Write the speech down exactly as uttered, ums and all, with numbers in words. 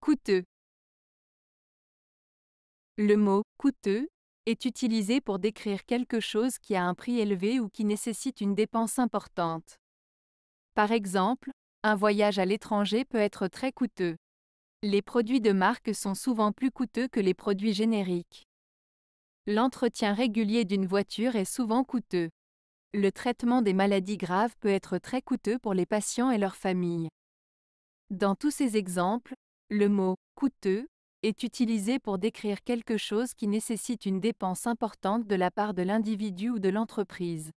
Coûteux. Le mot « coûteux » est utilisé pour décrire quelque chose qui a un prix élevé ou qui nécessite une dépense importante. Par exemple, un voyage à l'étranger peut être très coûteux. Les produits de marque sont souvent plus coûteux que les produits génériques. L'entretien régulier d'une voiture est souvent coûteux. Le traitement des maladies graves peut être très coûteux pour les patients et leurs familles. Dans tous ces exemples, le mot « coûteux » est utilisé pour décrire quelque chose qui nécessite une dépense importante de la part de l'individu ou de l'entreprise.